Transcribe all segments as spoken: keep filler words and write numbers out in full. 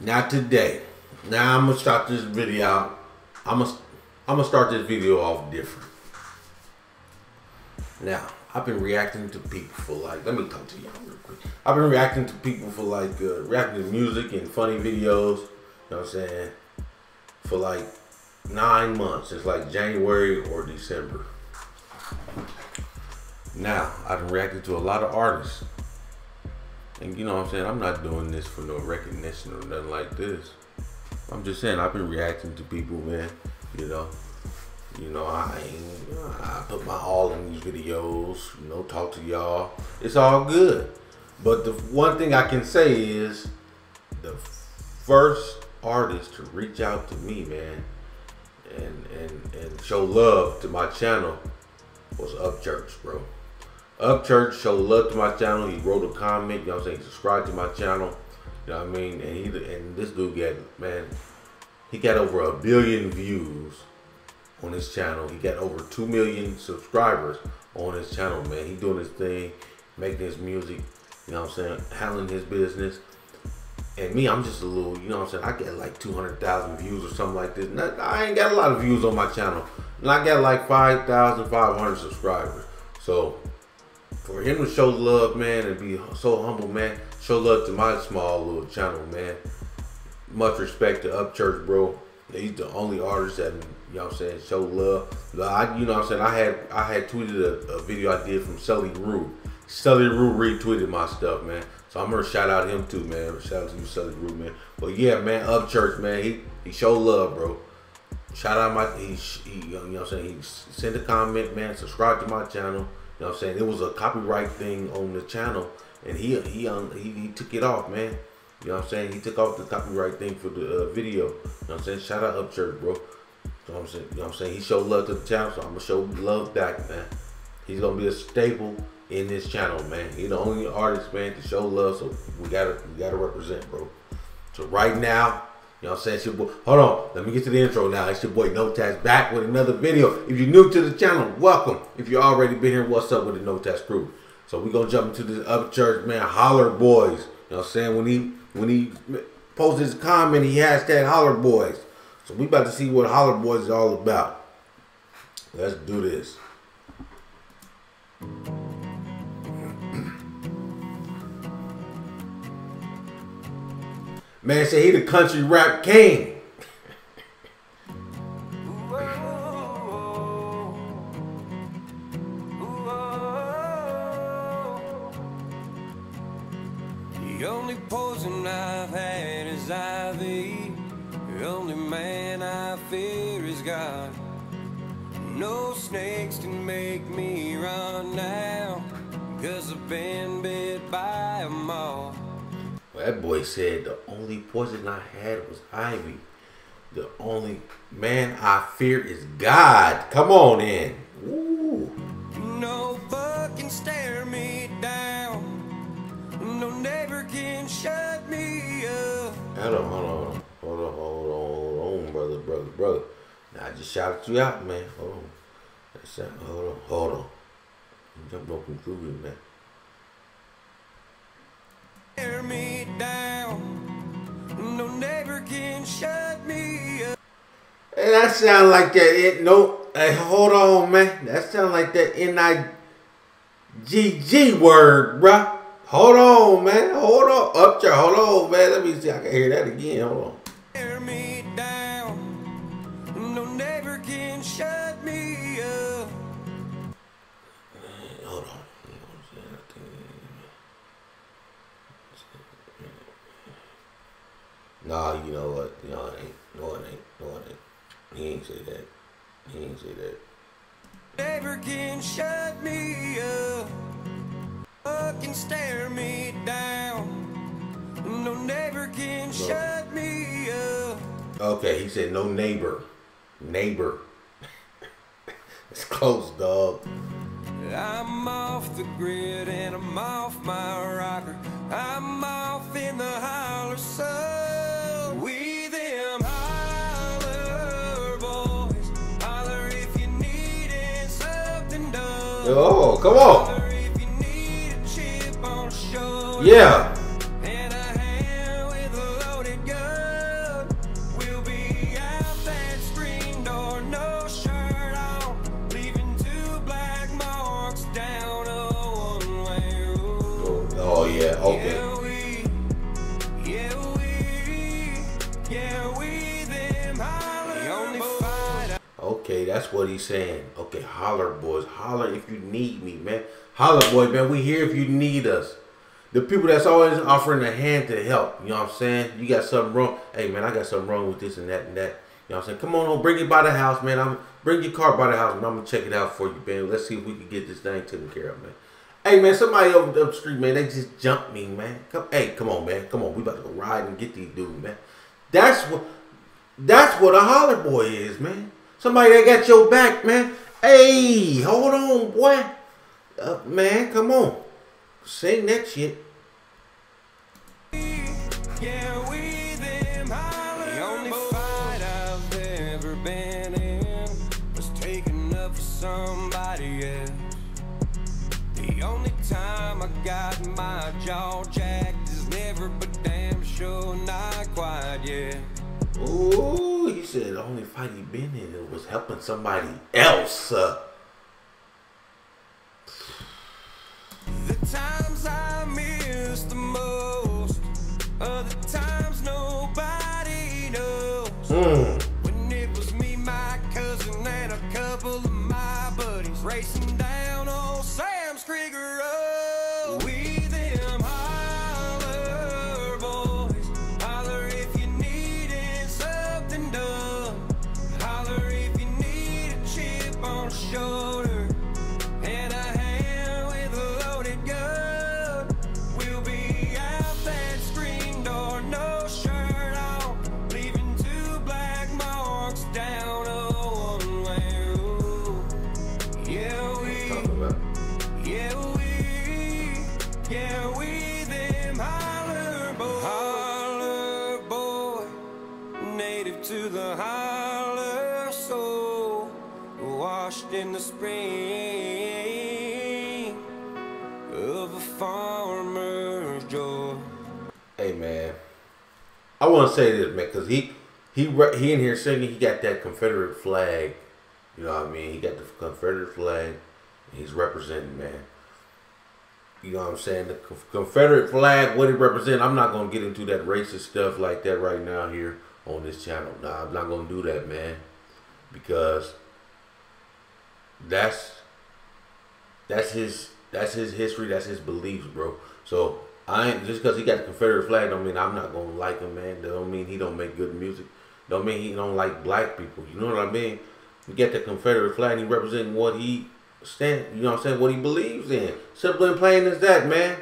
Not today. Now I'm gonna start this video out. I'm gonna I'm gonna start this video off different. Now I've been reacting to people for like, let me talk to y'all real quick. I've been reacting to people for like uh, reacting to music and funny videos. You know what I'm saying? For like nine months. It's like January or December. Now I've reacted to a lot of artists. And you know what I'm saying? I'm not doing this for no recognition or nothing like this. I'm just saying I've been reacting to people, man. You know, you know I ain't, I put my all in these videos. You know, talk to y'all. It's all good. But the one thing I can say is the first artist to reach out to me, man, and and and show love to my channel was Upchurch, bro. Upchurch showed love to my channel. He wrote a comment, you know what I'm saying, subscribe to my channel, you know what I mean, and he, and this dude got, man, he got over a billion views on his channel. He got over two million subscribers on his channel, man. He doing his thing, making his music, you know what I'm saying, handling his business. And me, I'm just a little, you know what I'm saying, I get like two hundred thousand views or something like this. I, I ain't got a lot of views on my channel. And I got like five thousand five hundred subscribers. So for him to show love, man, and be so humble, man, show love to my small little channel, man. Much respect to Upchurch, bro. He's the only artist that, you know what I'm saying, show love. I, you know what I'm saying, I had I had tweeted a, a video I did from Sully Rue. Sully Rue retweeted my stuff, man. So I'm gonna shout out him too, man. Shout out to you, Sully Rue, man. But yeah, man, Upchurch, man, he he showed love, bro. Shout out my, he, he, you know what I'm saying, he sent a comment, man, subscribe to my channel. You know what I'm saying? It was a copyright thing on the channel, and he he um, he, he took it off, man. You know what I'm saying? He took off the copyright thing for the uh, video. You know what I'm saying? Shout out Upchurch, bro. You know what I'm saying? You know what I'm saying? He showed love to the channel, so I'm gonna show love back, man. He's gonna be a staple in this channel, man. He's the only artist, man, to show love, so we gotta we gotta represent, bro. So right now, you know what I'm saying? It's your boy. Hold on, let me get to the intro now. It's your boy No Tatts back with another video. If you're new to the channel, welcome. If you already been here, what's up with the No Tatts crew? So we gonna jump into this Upchurch, man. Holler Boys. You know what I'm saying? When he when he posted his comment, he hashtag Holler Boys. So we about to see what Holler Boys is all about. Let's do this. Man said he the country rap king. The only poison I've had is ivy. The only man I fear is God. No snakes can make me run now, 'cause I've been bit by a moth. That boy said the only poison I had was ivy. The only man I fear is God. Come on in. Ooh. No buck can stare me down. No neighbor can shut me up. Hold on, hold on, hold on, hold on, hold on, hold on, brother, brother, brother. Now I just shouted you out, man. Hold on. That's that. Hold on, hold on. You jumped off and threw me, man. Tear me down. No neighbor can shut me up. Hey, that sound like that. It, no, hey, hold on, man. That sound like that N I G G word, bruh. Hold on, man. Hold on. Upchurch, hold on, man. Let me see. I can hear that again. Hold on. Tear me down. No neighbor can shut me up. Hold on. Nah, you know what? No, it ain't. No, it ain't. No, it ain't. He ain't say that. He ain't say that. Neighbor can shut me up. Fucking stare me down. No neighbor can shut me up. Okay, he said no neighbor. Neighbor. It's close, dog. I'm off the grid and I'm off my rocker. I'm off in the holler sun. Oh, come on. If you need a chip on shoulder, yeah. And a hand with a loaded gun. Yeah, we them holler boys. Okay, that's what he's saying. Okay, holler boys. Holler if you need me, man. Holler boy, man. We here if you need us. The people that's always offering a hand to help. You know what I'm saying? You got something wrong. Hey, man, I got something wrong with this and that and that. You know what I'm saying? Come on, on bring it by the house, man. I'm Bring your car by the house, man. I'm going to check it out for you, man. Let's see if we can get this thing taken care of, man. Hey, man, somebody over the street, man, they just jumped me, man. Come, hey, come on, man. Come on. We about to go ride and get these dudes, man. That's what that's what a holler boy is, man. Somebody that got your back, man. Hey, hold on, boy. Uh, man, come on. Sing that shit. Yeah, we them holler. The only fight I've ever been in was taking up for somebody else. The only time I got my jaw jacked is never, but damn sure not quite yet. Ooh, he said the only fight he been in was helping somebody else. Uh, Times I miss the most, other times nobody knows. Mm. When it was me, my cousin, and a couple of my buddies racing down on Sam's Creek Road. We them holler boys, holler if you needed something done, holler if you need a chip on shoulder. To the holler soul, washed in the spring of a farmer's joy. Hey man, I want to say this, man, because he he he in here singing, he got that Confederate flag. You know what I mean? He got the Confederate flag. And he's representing, man. You know what I'm saying? The Confederate flag, what it represents. I'm not gonna get into that racist stuff like that right now here on this channel. Nah, I'm not gonna do that, man, because that's that's his that's his history, that's his beliefs, bro. So I ain't, just because he got the Confederate flag don't mean I'm not gonna like him, man. That don't mean he don't make good music. Don't mean he don't like black people. You know what I mean? You get the Confederate flag, he representing what he stand. You know what I'm saying? What he believes in. Simple and plain as that, man.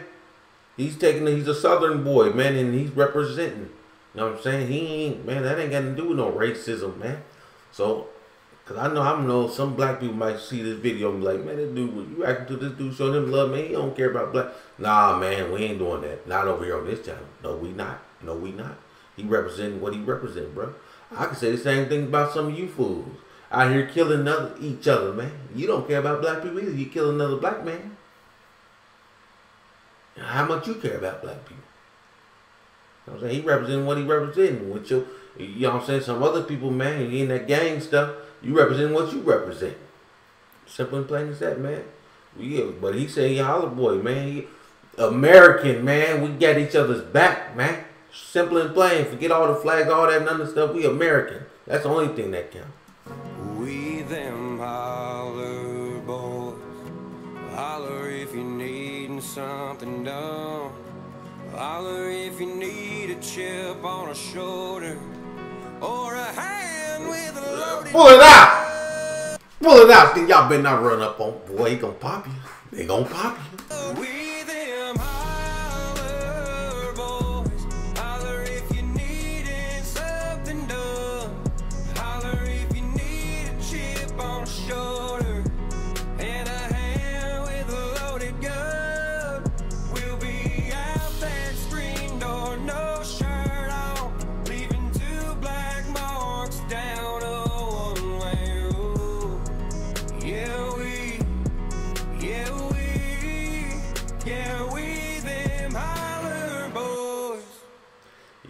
He's taking. He's a Southern boy, man, and he's representing. You know what I'm saying? He ain't, man, that ain't got to do with no racism, man. So, because I know, I know some black people might see this video and be like, man, this dude, you acting to this dude, showing him love, man, he don't care about black. Nah, man, we ain't doing that. Not over here on this channel. No, we not. No, we not. He representing what he represent, bro. I can say the same thing about some of you fools out here killing another, each other, man. You don't care about black people either. You kill another black man. How much you care about black people? You know what I'm saying? He representing what he representing. With your, you know what I'm saying? Some other people, man, you in that gang stuff, you representing what you represent. Simple and plain as that, man. Yeah, but he said, yeah, holler boy, man. He, American, man. We got each other's back, man. Simple and plain. Forget all the flag, all that, none of the stuff. We American. That's the only thing that counts. We them holler boys, holler if you needin' something done. Holler if you need a chip on a shoulder or a hand with a loaded. Pull it out! Pull it out! Then y'all better not run up on boy. He gonna pop you. They gonna pop you. We them holler boys, holler if you needed something done, holler if you need a chip on a shoulder and a hand with a loaded gun.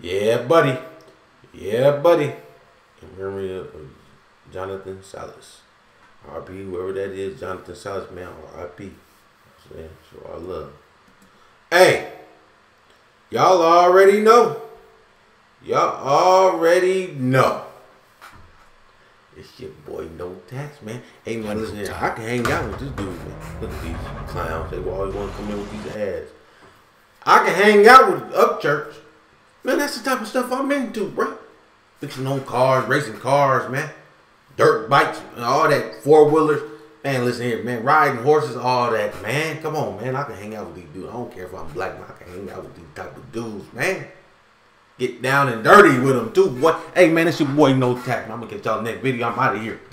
Yeah, buddy. Yeah, buddy. In memory of Jonathan Salas. R I P, whoever that is, Jonathan Salas, man, R I P. So I love. Hey, y'all already know. Y'all already know. It's your boy No Tatts, man. Hey, my listeners, I can hang out with this dude, man. Look at these clowns. They always want to come in with these ads. I can hang out with Upchurch. Man, that's the type of stuff I'm into, bro. Fixing on cars, racing cars, man. Dirt bikes, and all that. Four-wheelers. Man, listen here, man. Riding horses, all that, man. Come on, man. I can hang out with these dudes. I don't care if I'm black, man. I can hang out with these type of dudes, man. Get down and dirty with them, too, boy. Hey, man, it's your boy No Tatts. I'm going to catch y'all in the next video. I'm out of here.